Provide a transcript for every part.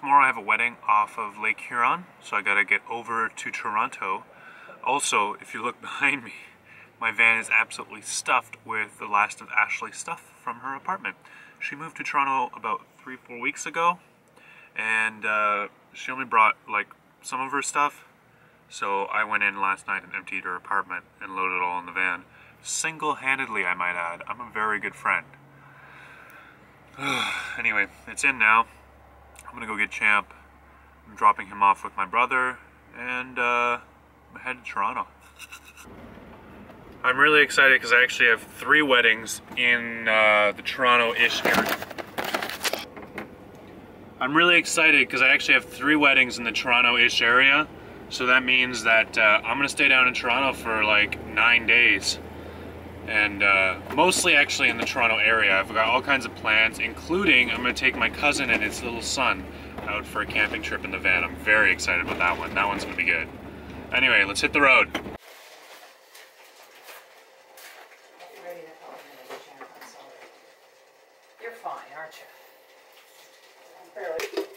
Tomorrow I have a wedding off of Lake Huron, so I gotta get over to Toronto. Also, if you look behind me, my van is absolutely stuffed with the last of Ashley's stuff from her apartment. She moved to Toronto about 3-4 weeks ago, and she only brought like some of her stuff, so I went in last night and emptied her apartment and loaded it all in the van. Single-handedly, I might add. I'm a very good friend. Anyway, it's in now. I'm gonna go get Champ. I'm dropping him off with my brother, and I'm headed to Toronto. I'm really excited because I actually have 3 weddings in the Toronto-ish area. I'm really excited because I actually have 3 weddings in the Toronto-ish area. So that means that I'm gonna stay down in Toronto for like 9 days. And mostly actually in the Toronto area. I've got all kinds of plans, including I'm gonna take my cousin and his little son out for a camping trip in the van. I'm very excited about that one. That one's gonna be good. Anyway, let's hit the road. You're fine, aren't you? I'm barely.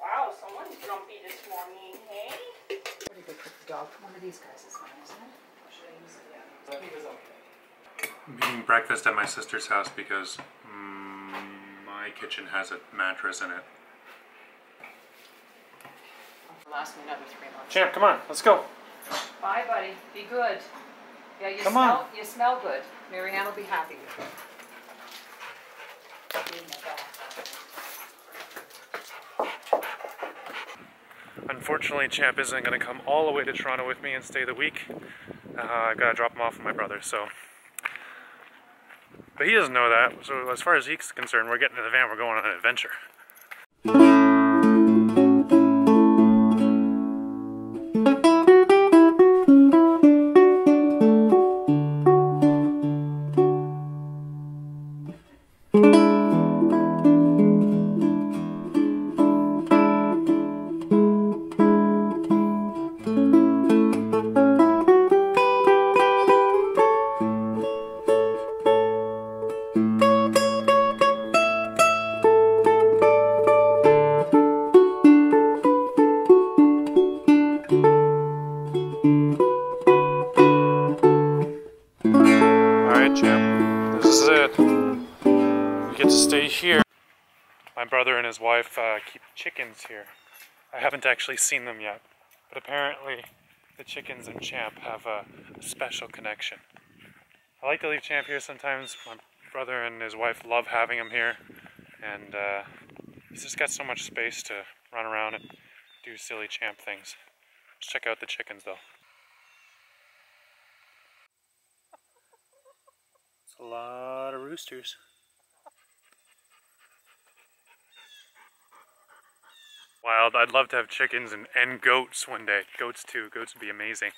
Wow, someone grumpy this morning, hey? Pretty good with the dog. One of these guys is nice, isn't it? Or should I use it? I'm eating breakfast at my sister's house because my kitchen has a mattress in it. Last me another 3 months. Champ, come on, let's go. Bye, buddy. Be good. Yeah, you come smell. On. You smell good. Marianne will be happy with you. Unfortunately, Champ isn't going to come all the way to Toronto with me and stay the week. I've got to drop him off with my brother, so. But he doesn't know that, so as far as he's concerned, we're getting in the van, we're going on an adventure. My brother and his wife keep chickens here. I haven't actually seen them yet, but apparently the chickens and Champ have a special connection. I like to leave Champ here sometimes. My brother and his wife love having him here, and he's just got so much space to run around and do silly Champ things. Let's check out the chickens though. It's a lot of roosters. Wild. I'd love to have chickens and goats one day. Goats too. Goats would be amazing.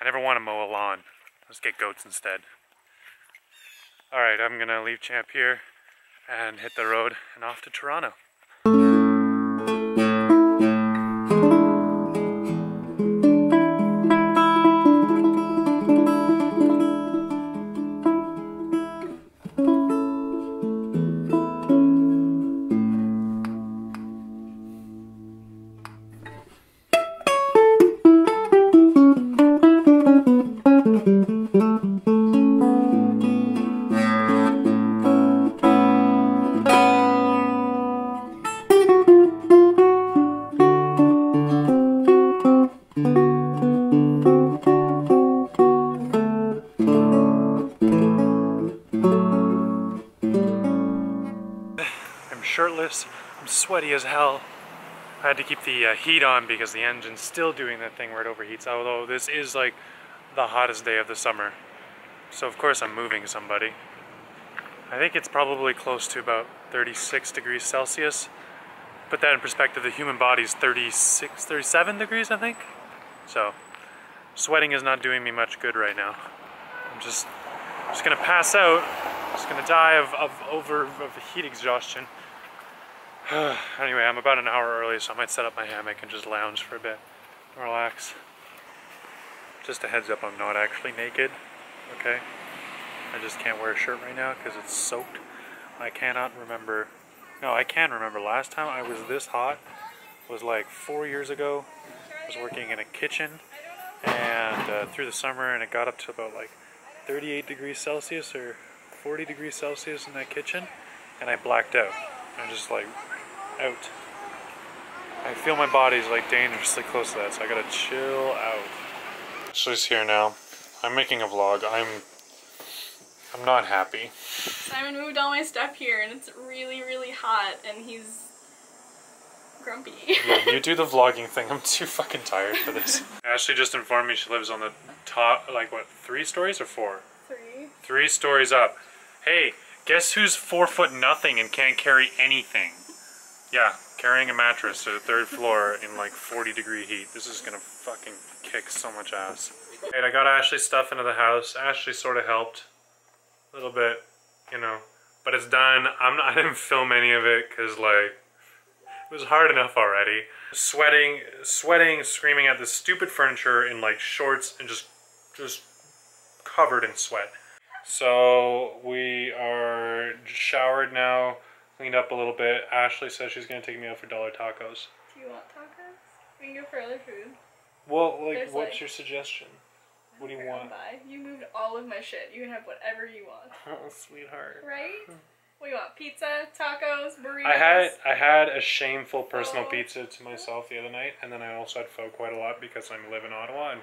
I never want to mow a lawn. Let's get goats instead. Alright, I'm gonna leave Champ here and hit the road and off to Toronto. Shirtless, I'm sweaty as hell. I had to keep the heat on because the engine's still doing that thing where it overheats, although this is like the hottest day of the summer. So of course I'm moving somebody. I think it's probably close to about 36 degrees Celsius. Put that in perspective, the human body's 36, 37 degrees I think. So sweating is not doing me much good right now. I'm just gonna pass out. I'm just gonna die of heat exhaustion. Anyway, I'm about an hour early, so I might set up my hammock and just lounge for a bit, relax. Just a heads up, I'm not actually naked, okay? I just can't wear a shirt right now because it's soaked. I cannot remember No, I can remember last time I was this hot was like 4 years ago. I was working in a kitchen, and through the summer, and it got up to about like 38 degrees Celsius or 40 degrees Celsius in that kitchen, and I blacked out. I'm just like out. I feel my body's like dangerously close to that, so I gotta chill out. She's here now. I'm making a vlog. I'm not happy. Simon moved all my stuff here, and it's really, really hot, and he's grumpy. Yeah, you do the vlogging thing. I'm too fucking tired for this. Ashley just informed me she lives on the top, like what, 3 stories or 4? 3. 3 stories up. Hey, guess who's 4 foot nothing and can't carry anything? Yeah, carrying a mattress to the 3rd floor in like 40-degree heat. This is gonna fucking kick so much ass. Hey, I got Ashley's stuff into the house. Ashley sort of helped. A little bit, you know, but it's done. I didn't film any of it because, like, it was hard enough already. Sweating, screaming at this stupid furniture in like shorts and just covered in sweat. So we are showered now, cleaned up a little bit. Ashley says she's gonna take me out for dollar tacos. Do you want tacos? We can go for other food. Well, like, there's what's like your suggestion? What do you want? You moved all of my shit. You can have whatever you want. Oh, sweetheart. Right? What do you want? Pizza, tacos, burritos? I had a shameful personal pizza to myself the other night, and then I also had pho quite a lot because I live in Ottawa, and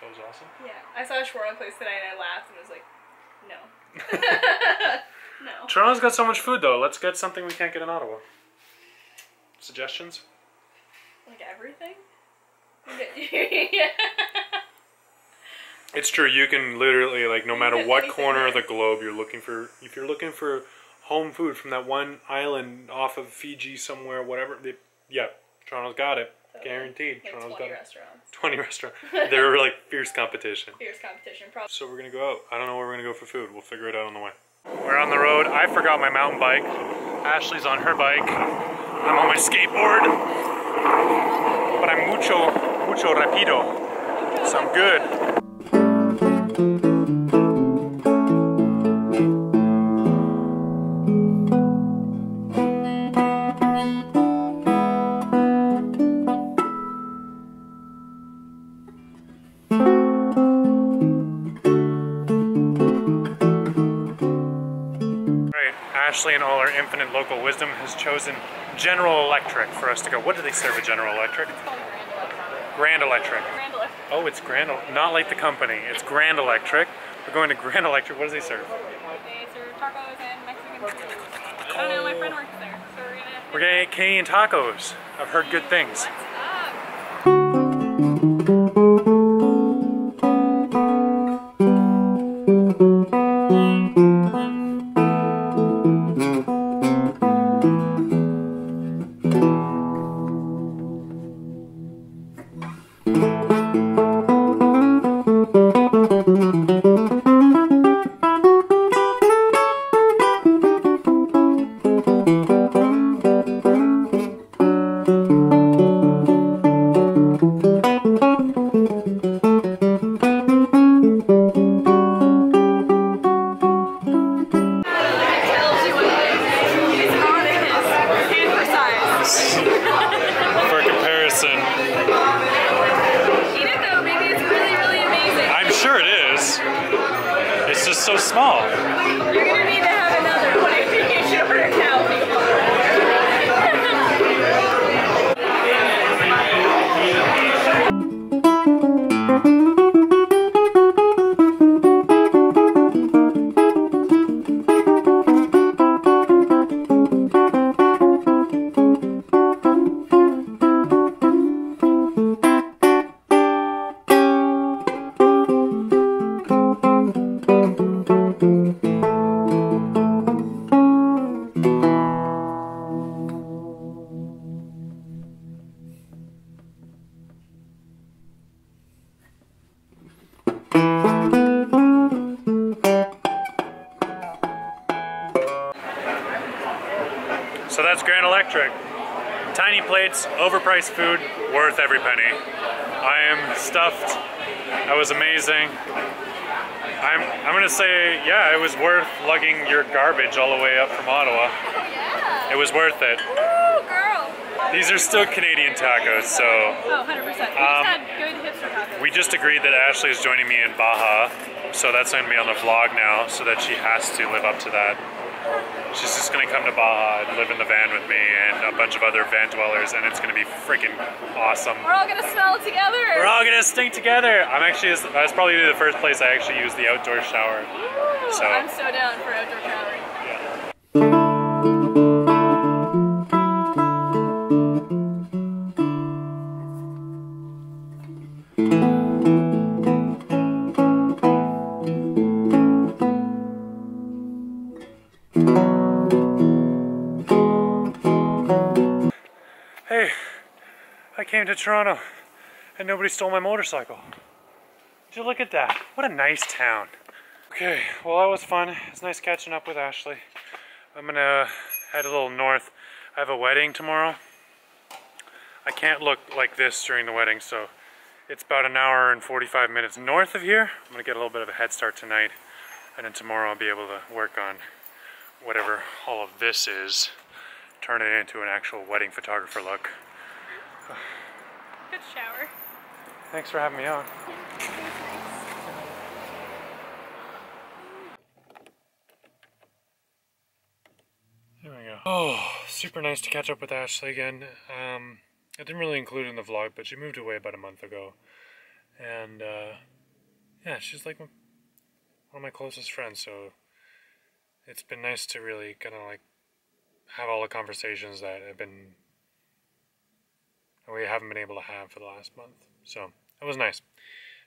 pho's awesome. Yeah. I saw a shawarma place tonight, and I laughed and was like, no. No. Toronto's got so much food, though. Let's get something we can't get in Ottawa. Suggestions? Like everything? Yeah. It's true, you can literally, like, no matter what corner of the globe you're looking for, if you're looking for home food from that one island off of Fiji somewhere, whatever, yeah, Toronto's got it. Guaranteed. Like Toronto's got it. 20 restaurants. 20 restaurants. They were, like, fierce competition. Fierce competition, probably. So we're gonna go out. I don't know where we're gonna go for food. We'll figure it out on the way. We're on the road. I forgot my mountain bike. Ashley's on her bike. I'm on my skateboard. But I'm mucho rapido. So I'm good. Ashley, in all her infinite local wisdom, has chosen General Electric for us to go. What do they serve at General Electric? It's called Grand Electric. Grand Electric. Oh, it's Grand Electric. Not like the company. It's Grand Electric. We're going to Grand Electric. What do they serve? They serve tacos and Mexican food. I don't know, my friend works there. So we're going to get Canadian tacos. I've heard good things. So that's Grand Electric. Tiny plates, overpriced food, worth every penny. I am stuffed. That was amazing. I'm gonna say, yeah, it was worth lugging your garbage all the way up from Ottawa. It was worth it. Woo, girl! These are still Canadian tacos, so... Oh, 100%. We just had good hipster tacos. We just agreed that Ashley is joining me in Baja, so that's going to be on the vlog now, so that she has to live up to that. She's just going to come to Baja and live in the van with me and a bunch of other van dwellers, and it's going to be freaking awesome. We're all going to smell together. We're all going to stink together. I'm actually, that's probably the first place I actually used the outdoor shower. Ooh, so. I'm so down for outdoor showering. To Toronto and nobody stole my motorcycle. Did you look at that? What a nice town. Okay, well that was fun. It's nice catching up with Ashley. I'm gonna head a little north. I have a wedding tomorrow. I can't look like this during the wedding, so it's about an hour and 45 minutes north of here. I'm gonna get a little bit of a head start tonight, and then tomorrow I'll be able to work on whatever all of this is, turn it into an actual wedding photographer look. Good shower. Thanks for having me on. There we go. Oh, super nice to catch up with Ashley again. I didn't really include it in the vlog, but she moved away about a month ago. And yeah, she's like one of my closest friends, so it's been nice to really kind of like have all the conversations that have been we haven't been able to have for the last month. So that was nice.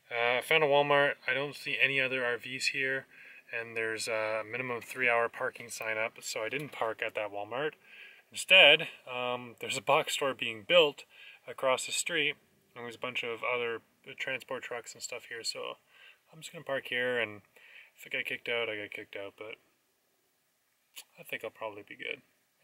I found a Walmart. I don't see any other RVs here, and there's a minimum 3-hour parking sign up, so I didn't park at that Walmart. Instead, there's a box store being built across the street, and there's a bunch of other transport trucks and stuff here, so I'm just gonna park here, and if I get kicked out, I get kicked out, but I think I'll probably be good.